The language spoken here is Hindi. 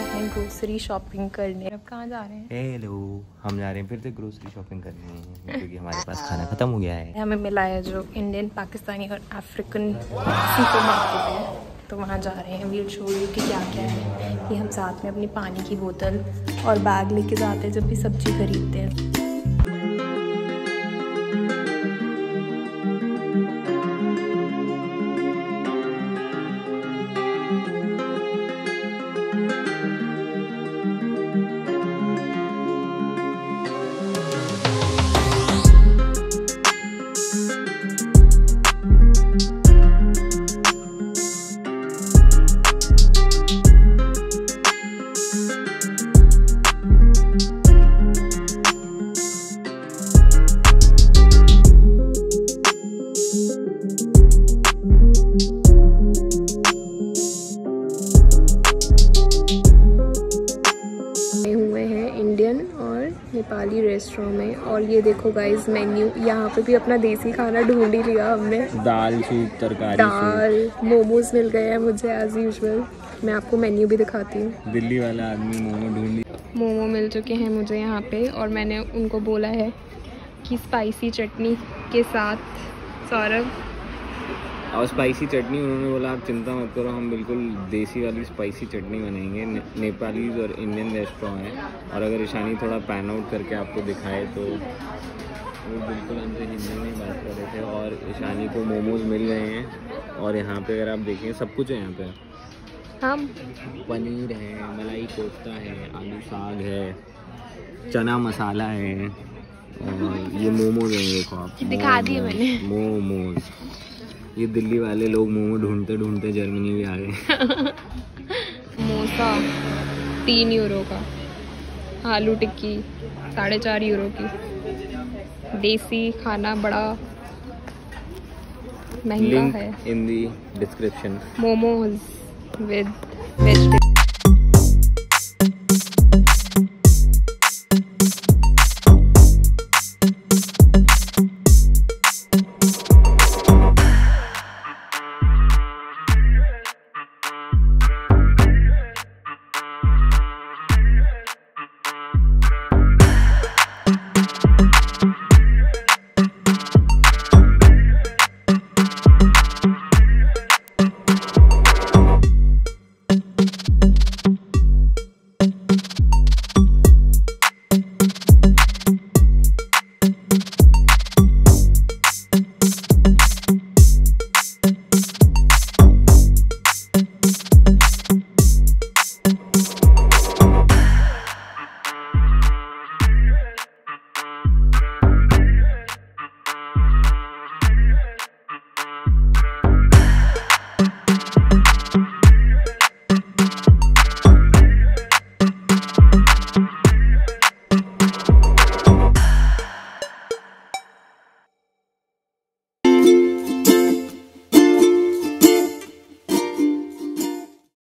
हैं ग्रोसरी शॉपिंग करने। अब कहाँ जा रहे हैं? हेलो, हम जा रहे हैं फिर से ग्रोसरी शॉपिंग करने क्योंकि हमारे पास खाना खत्म हो गया है। हमें मिला है जो इंडियन, पाकिस्तानी और अफ्रीकन सुपर मार्केट है, तो वहाँ जा रहे हैं। वील शो यू कि क्या क्या है। ये हम साथ में अपनी पानी की बोतल और बैग लेके जाते हैं जब भी सब्जी खरीदते हैं। नेपाली रेस्टोरेंट में। और ये देखो गाइस मेन्यू, यहाँ पे भी अपना देसी खाना ढूंढ ही लिया हमने। दाल, सूप, तरकारी, दाल, मोमोज मिल गए हैं मुझे एज यूजुअल। मैं आपको मेन्यू भी दिखाती हूँ। दिल्ली वाला आदमी मोमो ढूंढ लिया। मोमो मिल चुके हैं मुझे यहाँ पे, और मैंने उनको बोला है कि स्पाइसी चटनी के साथ सौरभ, और स्पाइसी चटनी उन्होंने बोला आप चिंता मत करो, हम बिल्कुल देसी वाली स्पाइसी चटनी बनाएंगे। नेपालीज और इंडियन रेस्टोरेंट है, और अगर ईशानी थोड़ा पैन आउट करके आपको दिखाए तो वो बिल्कुल हमसे हिंदी में बात कर रहे थे। और ईशानी को मोमोज मिल रहे हैं, और यहाँ पे अगर आप देखें सब कुछ है यहाँ पे। हम पनीर है, मलाई कोफ्ता है, आलू साग है, चना मसाला है, और ये मोमोज है। देखो आप, दिखा दिए मैंने मोमोज। ये दिल्ली वाले लोग मोमो ढूंढते ढूंढते जर्मनी भी आ गए। मोसा 3 यूरो का, आलू टिक्की 4.5 यूरो की। देसी खाना बड़ा महंगा है। In the description momos with vegetable.